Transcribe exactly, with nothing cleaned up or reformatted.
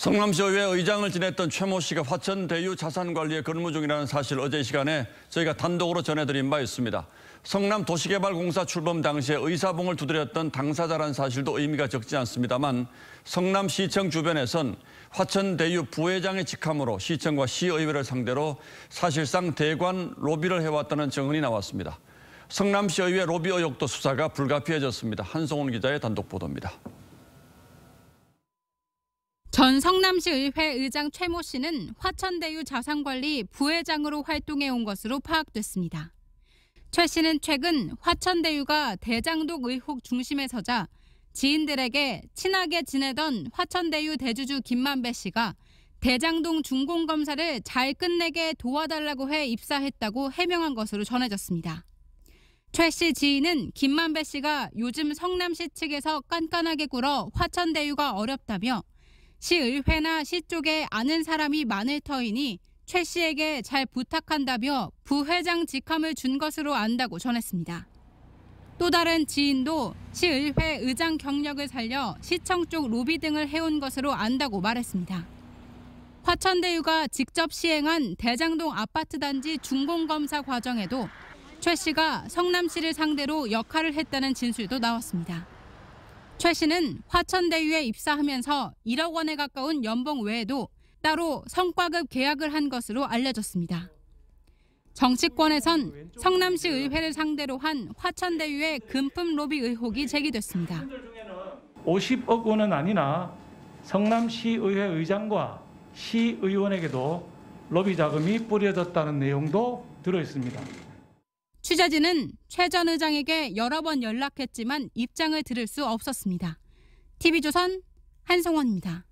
성남시의회 의장을 지냈던 최모 씨가 화천대유 자산관리에 근무 중이라는 사실 어제 이 시간에 저희가 단독으로 전해드린 바 있습니다. 성남도시개발공사 출범 당시에 의사봉을 두드렸던 당사자란 사실도 의미가 적지 않습니다만 성남시청 주변에선 화천대유 부회장의 직함으로 시청과 시의회를 상대로 사실상 대관 로비를 해왔다는 증언이 나왔습니다. 성남시의회 로비 의혹도 수사가 불가피해졌습니다. 한성훈 기자의 단독 보도입니다. 전 성남시의회 의장 최모 씨는 화천대유 자산관리 부회장으로 활동해온 것으로 파악됐습니다. 최 씨는 최근 화천대유가 대장동 의혹 중심에 서자 지인들에게 친하게 지내던 화천대유 대주주 김만배 씨가 대장동 준공검사를 잘 끝내게 도와달라고 해 입사했다고 해명한 것으로 전해졌습니다. 최 씨 지인은 김만배 씨가 요즘 성남시 측에서 깐깐하게 굴어 화천대유가 어렵다며 시의회나 시 쪽에 아는 사람이 많을 터이니 최 씨에게 잘 부탁한다며 부회장 직함을 준 것으로 안다고 전했습니다. 또 다른 지인도 시의회 의장 경력을 살려 시청 쪽 로비 등을 해온 것으로 안다고 말했습니다. 화천대유가 직접 시행한 대장동 아파트 단지 준공검사 과정에도 최 씨가 성남시를 상대로 역할을 했다는 진술도 나왔습니다. 최 씨는 화천대유에 입사하면서 일억 원에 가까운 연봉 외에도 따로 성과급 계약을 한 것으로 알려졌습니다. 정치권에선 성남시의회를 상대로 한 화천대유의 금품 로비 의혹이 제기됐습니다. 오십억 원은 아니나 성남시의회 의장과 시의원에게도 로비 자금이 뿌려졌다는 내용도 들어있습니다. 취재진은 최 전 의장에게 여러 번 연락했지만 입장을 들을 수 없었습니다. 티비조선 한성원입니다.